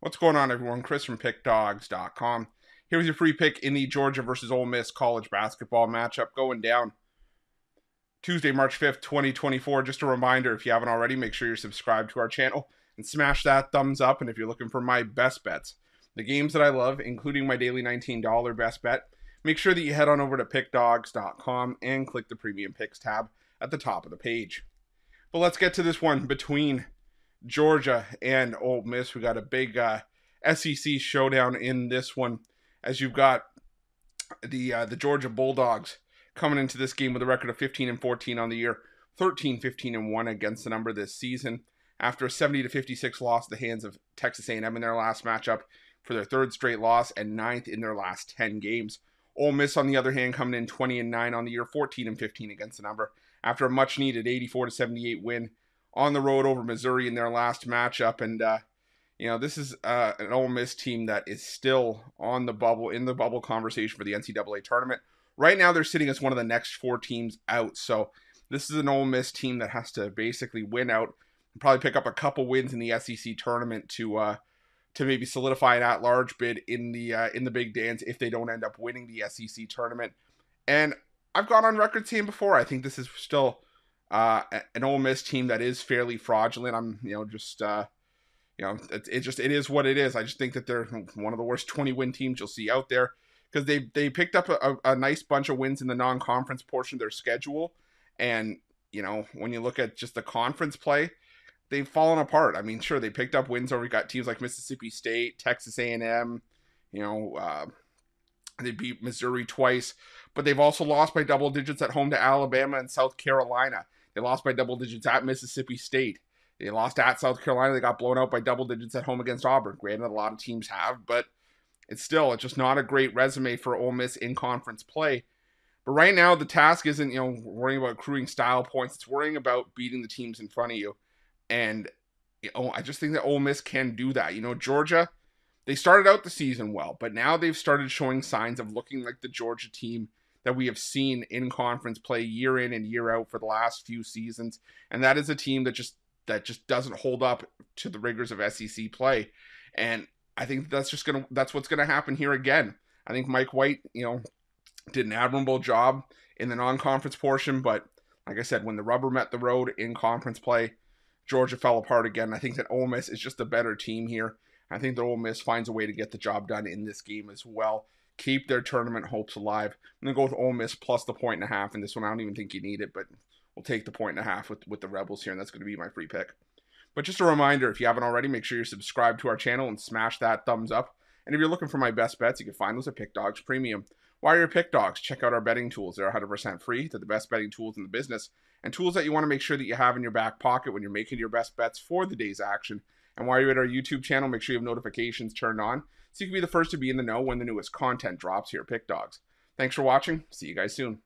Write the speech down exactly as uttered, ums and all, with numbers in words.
What's going on, everyone? Chris from Pick Dawgz dot com. Here with your free pick in the Georgia versus Ole Miss college basketball matchup going down Tuesday, March fifth, twenty twenty-four. Just a reminder, if you haven't already, make sure you're subscribed to our channel and smash that thumbs up. And if you're looking for my best bets, the games that I love, including my daily nineteen dollar best bet, make sure that you head on over to Pick Dawgz dot com and click the Premium Picks tab at the top of the page. But let's get to this one between Georgia and Ole Miss. We got a big uh, S E C showdown in this one, as you've got the uh, the Georgia Bulldogs coming into this game with a record of fifteen and fourteen on the year, thirteen fifteen and one against the number this season, after a seventy to fifty-six loss at the hands of Texas A and M in their last matchup for their third straight loss and ninth in their last ten games. Ole Miss, on the other hand, coming in twenty and nine on the year, fourteen and fifteen against the number, after a much-needed eighty-four to seventy-eight win on the road over Missouri in their last matchup. And, uh, you know, this is uh, an Ole Miss team that is still on the bubble, in the bubble conversation for the N C double A tournament. Right now, they're sitting as one of the next four teams out. So this is an Ole Miss team that has to basically win out and probably pick up a couple wins in the S E C tournament to uh, to maybe solidify an at-large bid in the uh, in the Big Dance if they don't end up winning the S E C tournament. And I've gone on record saying before, I think this is still uh, an Ole Miss team that is fairly fraudulent. I'm, you know, just, uh, you know, it, it just, it is what it is. I just think that they're one of the worst twenty win teams you'll see out there, because they they picked up a, a nice bunch of wins in the non-conference portion of their schedule. And, you know, when you look at just the conference play, they've fallen apart. I mean, sure, they picked up wins over, we got teams like Mississippi State, Texas A and M, you know, uh, they beat Missouri twice, but they've also lost by double digits at home to Alabama and South Carolina. They lost by double digits at Mississippi State. They lost at South Carolina. They got blown out by double digits at home against Auburn. Granted, a lot of teams have, but it's still, it's just not a great resume for Ole Miss in conference play. But right now, the task isn't, you know, worrying about accruing style points. It's worrying about beating the teams in front of you. And, you know, I just think that Ole Miss can do that. You know, Georgia, they started out the season well, but now they've started showing signs of looking like the Georgia team that we have seen in conference play year in and year out for the last few seasons. And that is a team that just that just doesn't hold up to the rigors of S E C play. And I think that's just gonna that's what's gonna happen here again. I think Mike White, you know, did an admirable job in the non-conference portion, but like I said, when the rubber met the road in conference play, Georgia fell apart again. I think that Ole Miss is just a better team here. I think that Ole Miss finds a way to get the job done in this game as well. Keep their tournament hopes alive. I'm going to go with Ole Miss plus the point and a half in this one. I don't even think you need it, but we'll take the point and a half with, with the Rebels here, and that's going to be my free pick. But just a reminder, if you haven't already, make sure you're subscribed to our channel and smash that thumbs up. And if you're looking for my best bets, you can find those at PickDawgz Premium. While you're at PickDawgz, check out our betting tools. They're one hundred percent free. They're the best betting tools in the business, and tools that you want to make sure that you have in your back pocket when you're making your best bets for the day's action. And while you're at our YouTube channel, make sure you have notifications turned on so you can be the first to be in the know when the newest content drops here at PickDawgz. Thanks for watching. See you guys soon.